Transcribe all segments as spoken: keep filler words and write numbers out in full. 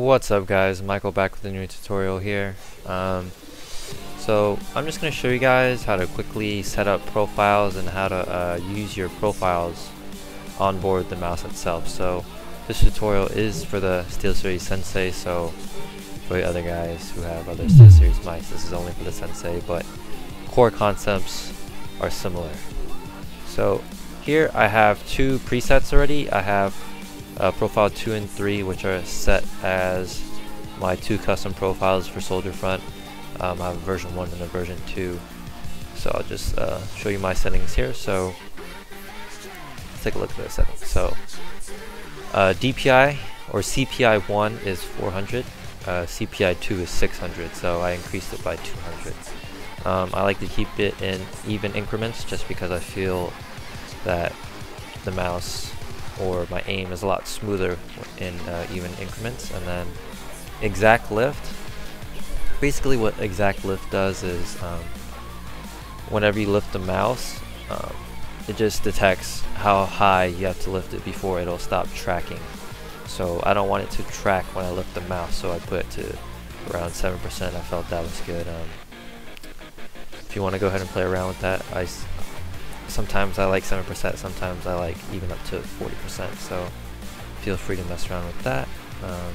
What's up guys, Michael back with a new tutorial here. Um, so I'm just going to show you guys how to quickly set up profiles and how to uh, use your profiles on board the mouse itself. So this tutorial is for the SteelSeries Sensei, so for the other guys who have other SteelSeries mice, this is only for the Sensei, but core concepts are similar. So here I have two presets already. I have Uh, profile two and three, which are set as my two custom profiles for Soldier Front. um, I have a version one and a version two, so I'll just uh, show you my settings here. So let's take a look at those settings. So uh, D P I or C P I one is four hundred, uh, C P I two is six hundred, so I increased it by two hundred. um, I like to keep it in even increments just because I feel that the mouse or my aim is a lot smoother in uh, even increments. And then exact lift, basically what exact lift does is um, whenever you lift the mouse, um, it just detects how high you have to lift it before it'll stop tracking. So I don't want it to track when I lift the mouse, so I put it to around seven percent. I felt that was good. Um, if you want to go ahead and play around with that, I sometimes I like seven percent, sometimes I like even up to forty percent, so feel free to mess around with that. Um,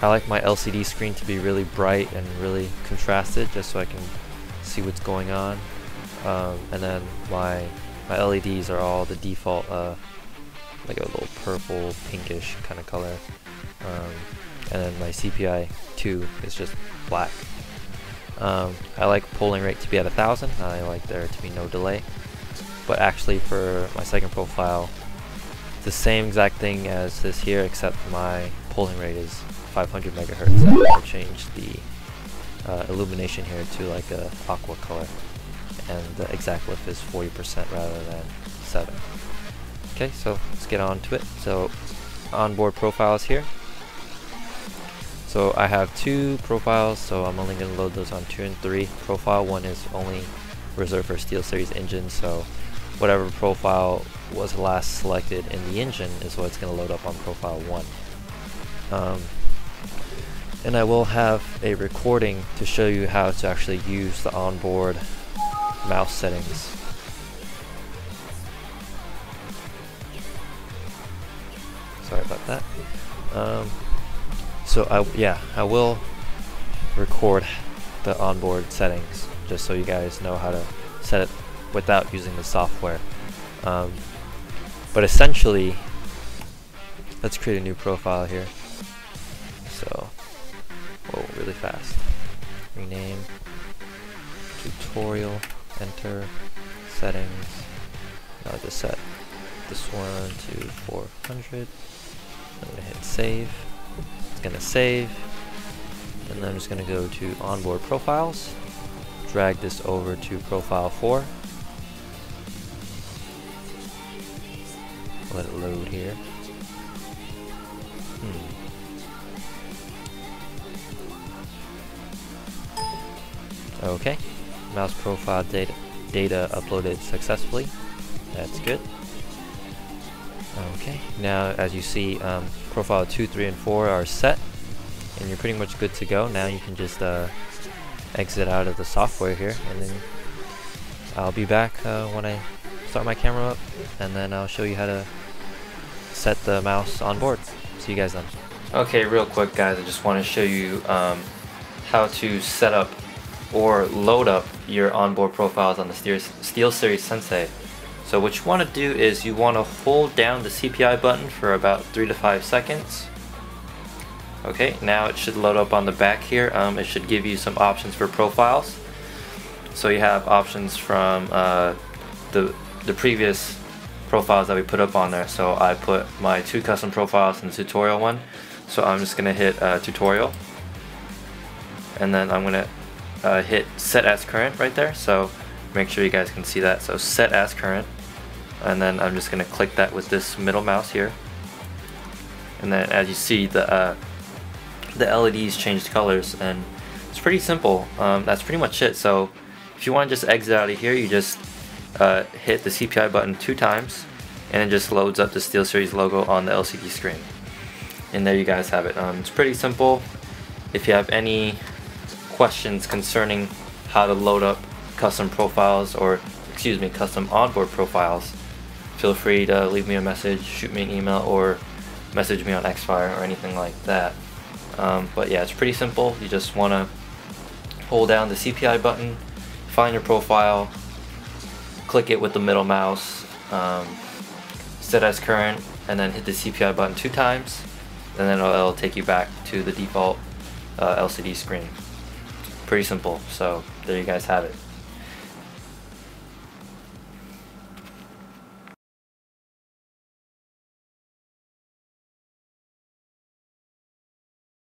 I like my L C D screen to be really bright and really contrasted just so I can see what's going on. Um, and then my, my L E Ds are all the default, uh, like a little purple, pinkish kind of color. Um, and then my C P I two is just black. Um, I like polling rate to be at a thousand, I like there to be no delay. But actually for my second profile, the same exact thing as this here, except my polling rate is five hundred megahertz. I, I changed the uh, illumination here to like a aqua color, and the exact lift is forty percent rather than seven. Okay, so let's get on to it. So onboard profiles here. So I have two profiles, so I'm only going to load those on two and three. Profile one is only reserved for SteelSeries engine, so whatever profile was last selected in the engine is what's going to load up on profile one. Um, and I will have a recording to show you how to actually use the onboard mouse settings. Sorry about that. Um, So I, yeah, I will record the onboard settings just so you guys know how to set it without using the software. Um, but essentially, let's create a new profile here. So, whoa, really fast. Rename, tutorial, enter, settings. I'll just set this one to four hundred. I'm gonna hit save. It's going to save, and then I'm just going to go to onboard profiles, drag this over to profile four, let it load here. Hmm. Okay, mouse profile data, data uploaded successfully, that's good. Okay, now as you see, um, profile two, three, and four are set, and you're pretty much good to go. Now you can just uh, exit out of the software here, and then I'll be back uh, when I start my camera up, and then I'll show you how to set the mouse on board. See you guys then. Okay, real quick guys, I just want to show you um, how to set up or load up your onboard profiles on the SteelSeries Sensei. So what you want to do is you want to hold down the C P I button for about three to five seconds. Okay, now it should load up on the back here. Um, it should give you some options for profiles. So you have options from uh, the the previous profiles that we put up on there. So I put my two custom profiles and the tutorial one. So I'm just gonna hit uh, tutorial, and then I'm gonna uh, hit set as current right there. So make sure you guys can see that. So set as current. And then I'm just going to click that with this middle mouse here, and then as you see the uh, the L E Ds changed colors, and it's pretty simple. Um, that's pretty much it. So if you want to just exit out of here, you just uh, hit the C P I button two times, and it just loads up the SteelSeries logo on the L C D screen. And there you guys have it. Um, it's pretty simple. If you have any questions concerning how to load up custom profiles or, excuse me, custom onboard profiles, feel free to leave me a message, shoot me an email, or message me on Xfire or anything like that. Um, but yeah, it's pretty simple. You just want to hold down the C P I button, find your profile, click it with the middle mouse, um, set as current, and then hit the C P I button two times, and then it'll, it'll take you back to the default uh, L C D screen. Pretty simple. So there you guys have it.